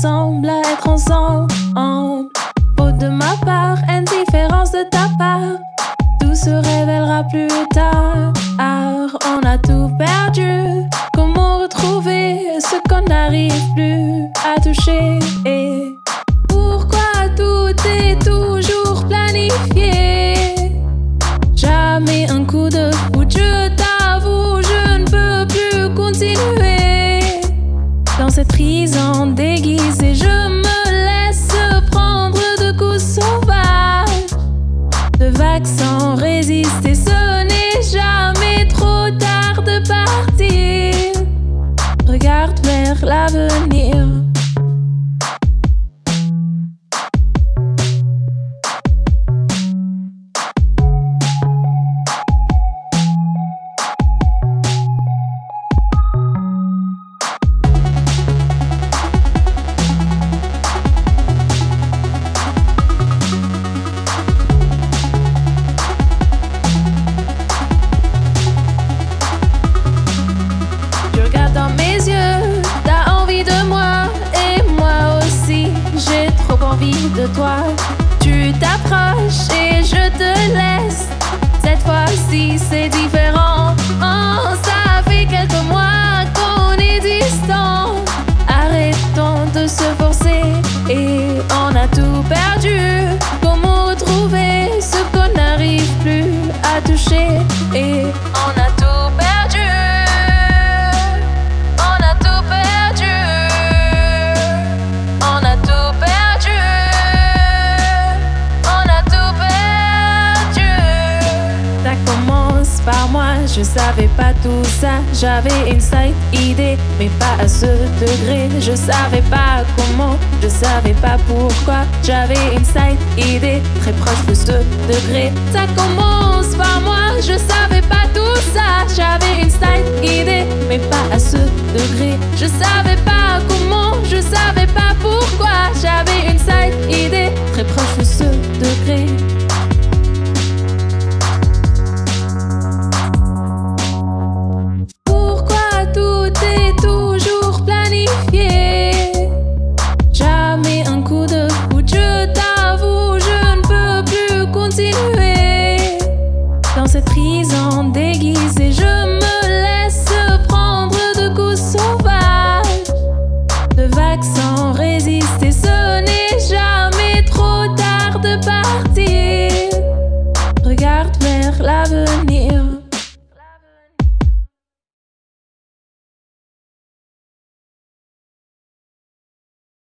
semble être ensemble. Faute de ma part, indifférence de ta part, tout se révélera plus tard. On a tout perdu, comment retrouver ce qu'on n'arrive plus à toucher? Et pourquoi tout est toujours planifié? Jamais un coup de foudre, je t'avoue, je ne peux plus continuer. Dans cette prison déguisée, je me laisse prendre de coups sauvages, de vagues sans résister. Ce n'est jamais trop tard de partir. Regarde vers l'avenir. De toi, tu t'approches et je te laisse. Cette fois-ci, c'est différent. Ça fait quelques mois qu'on est distants. Arrêtons de se forcer et on a tout perdu. Comment retrouver ce qu'on n'arrive plus à toucher? Et on a tout perdu. On a tout perdu. On a tout perdu. Par moi, je savais pas tout ça. J'avais une side idée, mais pas à ce degré. Je savais pas comment, je savais pas pourquoi. J'avais une side idée, très proche de ce degré. Ça commence par moi, je savais pas tout ça. J'avais une side idée, mais pas à ce degré. Je savais pas comment, je savais pas pourquoi. J'avais une side idée, très proche de ce degré. Dans cette prison